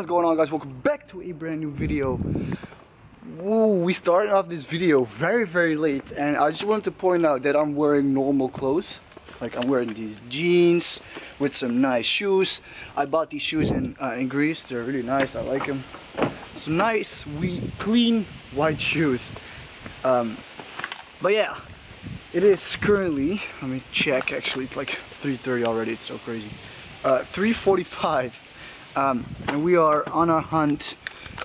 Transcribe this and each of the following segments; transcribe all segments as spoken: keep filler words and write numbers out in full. What is going on, guys? Welcome back to a brand new video. Woo, we started off this video very very late, and I just wanted to point out that I'm wearing normal clothes. Like, I'm wearing these jeans with some nice shoes. I bought these shoes in, uh, in Greece. They're really nice, I like them. Some nice, wee, clean white shoes. Um, but yeah, it is currently, let me check, actually it's like three thirty already, it's so crazy. Uh, three forty-five, um, and we are on our hunt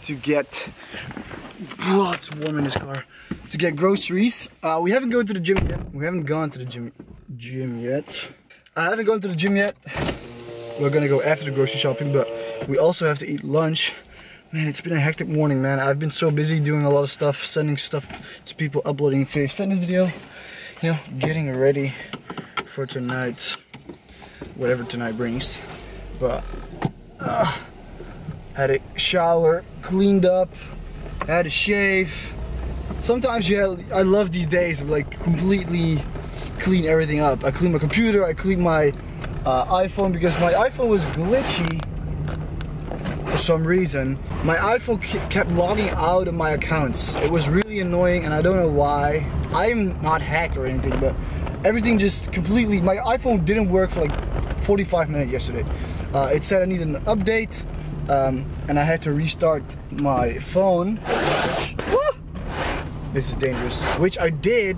to get, oh, it's warm in this car, to get groceries. Uh, we haven't gone to the gym yet, we haven't gone to the gym gym yet. I haven't gone to the gym yet. We're gonna go after the grocery shopping, but we also have to eat lunch. Man, it's been a hectic morning, man. I've been so busy doing a lot of stuff, sending stuff to people, uploading face fitness video, you know, getting ready for tonight, whatever tonight brings. But uh, had a shower, cleaned up, had a shave. Sometimes, yeah, I love these days of like completely clean everything up. I clean my computer, I clean my uh, iPhone, because my iPhone was glitchy for some reason. My iPhone kept logging out of my accounts. It was really annoying, and I don't know why. I'm not hacked or anything, but everything just completely, my iPhone didn't work for like forty-five minutes yesterday. Uh, it said I needed an update, um, and I had to restart my phone. This is dangerous, which I did,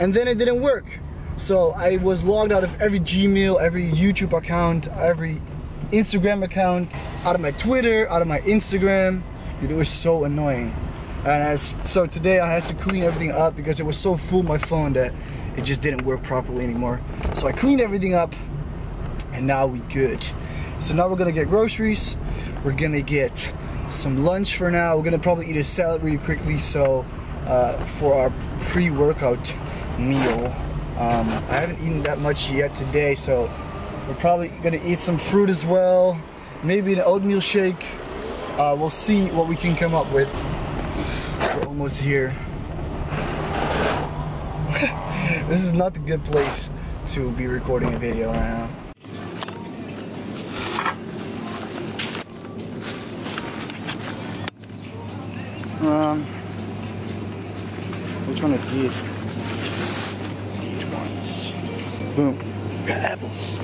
and then it didn't work. So I was logged out of every Gmail, every YouTube account, every Instagram account, out of my Twitter, out of my Instagram. Dude, it was so annoying. And I, so today I had to clean everything up because it was so full, my phone, that it just didn't work properly anymore. So I cleaned everything up, and now we good. So now we're gonna get groceries. We're gonna get some lunch for now. We're gonna probably eat a salad really quickly. So uh, for our pre-workout meal, um, I haven't eaten that much yet today, so we're probably gonna eat some fruit as well, maybe an oatmeal shake. Uh, we'll see what we can come up with. We're almost here. This is not a good place to be recording a video right now. Um, which one of these? These ones. Boom. Apples.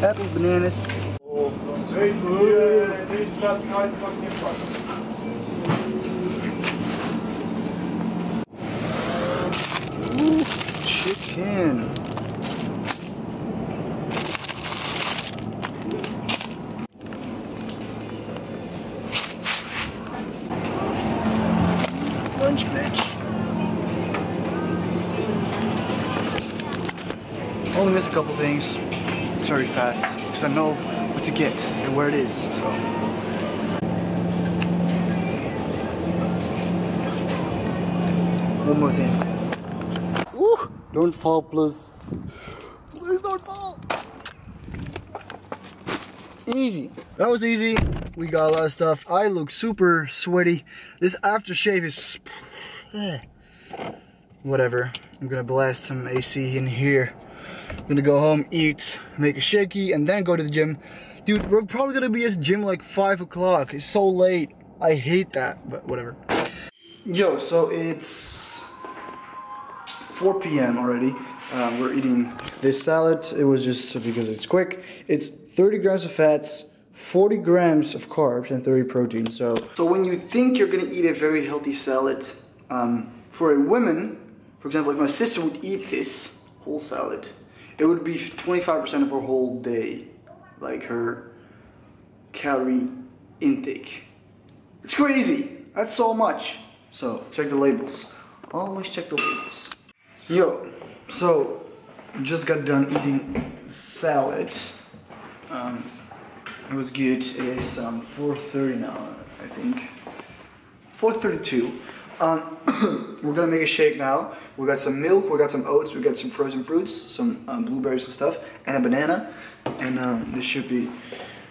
Apple, bananas. Ooh, chicken. Lunch, bitch. Only missed a couple things. It's very fast because I know what to get and where it is. So. One more thing. Ooh, don't fall, please. Please don't fall. Easy. That was easy. We got a lot of stuff. I look super sweaty. This aftershave is... whatever. I'm gonna blast some A C in here. I'm gonna go home, eat, make a shaky, and then go to the gym. Dude, we're probably gonna be at the gym like five o'clock. It's so late. I hate that, but whatever. Yo, so it's... four p m already. Um, we're eating this salad. It was just because it's quick. It's thirty grams of fats, forty grams of carbs, and thirty protein. So, so when you think you're gonna eat a very healthy salad, um, for a woman, for example, if my sister would eat this whole salad, it would be twenty-five percent of her whole day, like her calorie intake. It's crazy. That's so much. So check the labels. Always check the labels. Yo, so just got done eating salad. Um, it was good. It's um, four thirty now, I think. four thirty-two. Um, we're gonna make a shake now. We got some milk, we got some oats, we got some frozen fruits, some um, blueberries and stuff, and a banana. And um, this should be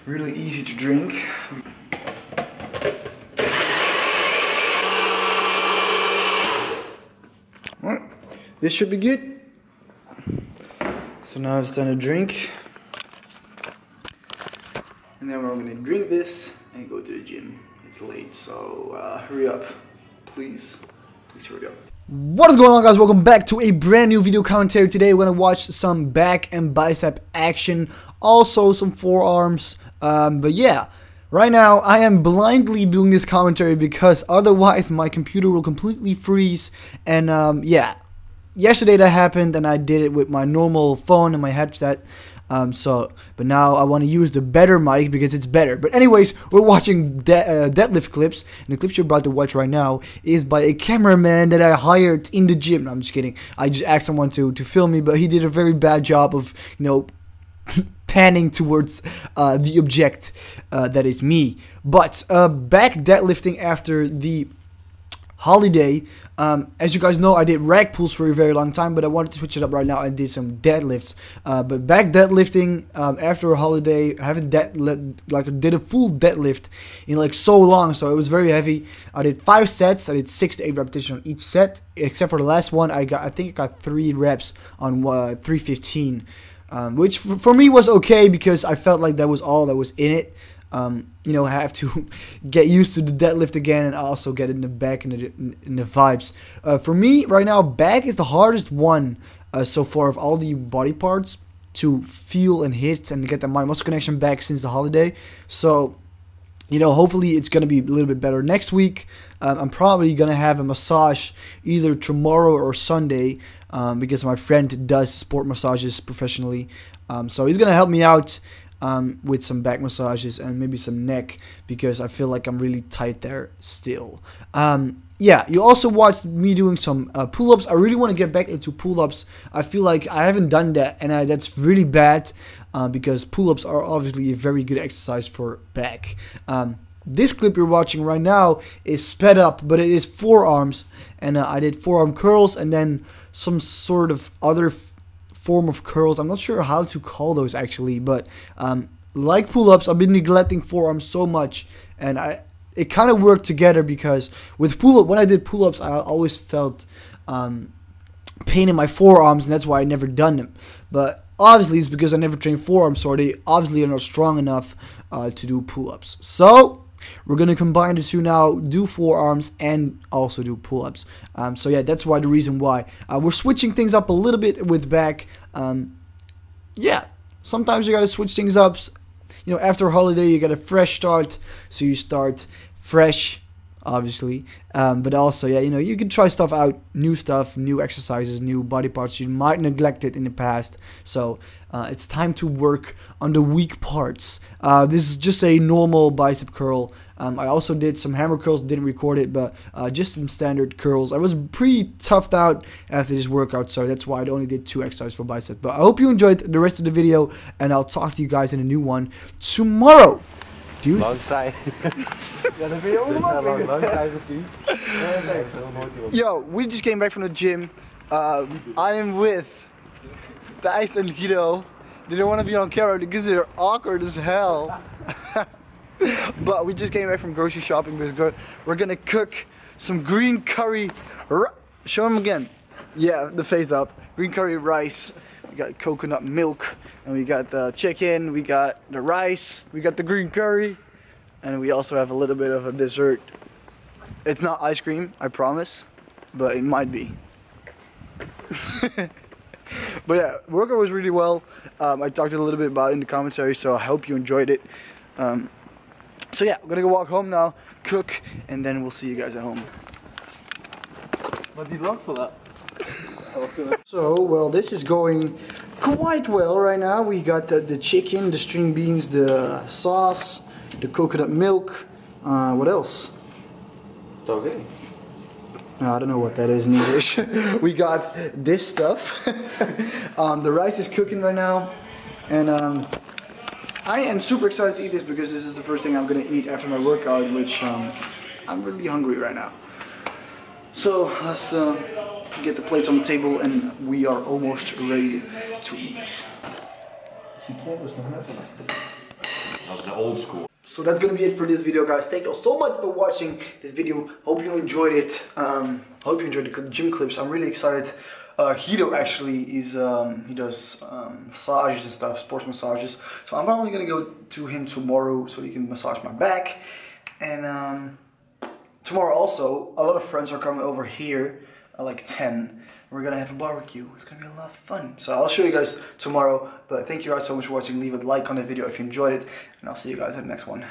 really easy to drink. This should be good. So now it's time to drink. And then we're gonna drink this and go to the gym. It's late, so uh, hurry up, please. Please hurry up. What is going on, guys? Welcome back to a brand new video commentary. Today we're gonna watch some back and bicep action, also some forearms. Um, but yeah, right now I am blindly doing this commentary because otherwise my computer will completely freeze. And um, yeah, yesterday that happened, and I did it with my normal phone and my headset. Um, so, but now I want to use the better mic because it's better. But anyways, we're watching de uh, deadlift clips, and the clips you're about to watch right now is by a cameraman that I hired in the gym. No, I'm just kidding. I just asked someone to to film me, but he did a very bad job of, you know, panning towards uh, the object uh, that is me. But uh, back deadlifting after the holiday. Um, as you guys know, I did rack pulls for a very long time, but I wanted to switch it up right now and did some deadlifts. Uh, but back deadlifting um, after a holiday, I haven't deadlift, like did a full deadlift in like so long, so it was very heavy. I did five sets. I did six to eight repetitions on each set, except for the last one. I got, I think, I got three reps on uh, three fifteen, um, which f for me was okay because I felt like that was all that was in it. Um, you know, I have to get used to the deadlift again, and also get in the back and the, in the vibes. Uh, for me, right now, back is the hardest one uh, so far of all the body parts to feel and hit and get the mind-muscle connection back since the holiday. So, you know, hopefully it's going to be a little bit better next week. Um, I'm probably going to have a massage either tomorrow or Sunday um, because my friend does sport massages professionally. Um, so he's going to help me out. Um, with some back massages and maybe some neck, because I feel like I'm really tight there still. Um, yeah, you also watched me doing some uh, pull-ups. I really want to get back into pull-ups. I feel like I haven't done that, and I, that's really bad uh, because pull-ups are obviously a very good exercise for back. Um, this clip you're watching right now is sped up, but it is forearms, and uh, I did forearm curls and then some sort of other form of curls. I'm not sure how to call those actually, but um, like pull-ups, I've been neglecting forearms so much, and I it kind of worked together because with pull-up, when I did pull-ups, I always felt um, pain in my forearms, and that's why I never done them. But obviously, it's because I never trained forearms, so they obviously are not strong enough uh, to do pull-ups. So we're going to combine the two now, do forearms and also do pull-ups. Um, so yeah, that's why the reason why. Uh, we're switching things up a little bit with back. Um, yeah, sometimes you got to switch things up. You know, after a holiday, you got a fresh start. So you start fresh, obviously. Um, but also, yeah, you know, you can try stuff out, new stuff, new exercises, new body parts. You might neglect it in the past. So uh, it's time to work on the weak parts. Uh, this is just a normal bicep curl. Um, I also did some hammer curls, didn't record it, but uh, just some standard curls. I was pretty toughed out after this workout, so that's why I only did two exercises for bicep. But I hope you enjoyed the rest of the video, and I'll talk to you guys in a new one tomorrow. Deuces. Long time. Yo, we just came back from the gym. Uh, I am with Thijs and Guido. They don't want to be on camera because they're awkward as hell. But we just came back from grocery shopping because we're gonna cook some green curry. Show them again. Yeah, the face up. Green curry rice. We got coconut milk, and we got the chicken, we got the rice, we got the green curry, and we also have a little bit of a dessert. It's not ice cream, I promise, but it might be. But yeah, workout was really well. Um, I talked a little bit about it in the commentary, so I hope you enjoyed it. Um, so yeah, we're gonna go walk home now, cook, and then we'll see you guys at home. What do you love for that? So, well, this is going quite well right now. We got the, the chicken, the string beans, the sauce, the coconut milk. Uh, what else? Okay. No, I don't know what that is in English. We got this stuff. um, the rice is cooking right now. And um, I am super excited to eat this because this is the first thing I'm going to eat after my workout, which um, I'm really hungry right now. So, let's... Uh, get the plates on the table, and we are almost ready to eat. That's the old school. So that's gonna be it for this video, guys. Thank you so much for watching this video. Hope you enjoyed it. Um, hope you enjoyed the gym clips. I'm really excited Uh, Hito actually is, um, he does um, massages and stuff, sports massages. So I'm probably gonna go to him tomorrow so he can massage my back. And um, tomorrow also, a lot of friends are coming over here at like ten. We're gonna have a barbecue. It's gonna be a lot of fun. So I'll show you guys tomorrow, but thank you guys so much for watching. Leave a like on the video if you enjoyed it, and I'll see you guys in the next one.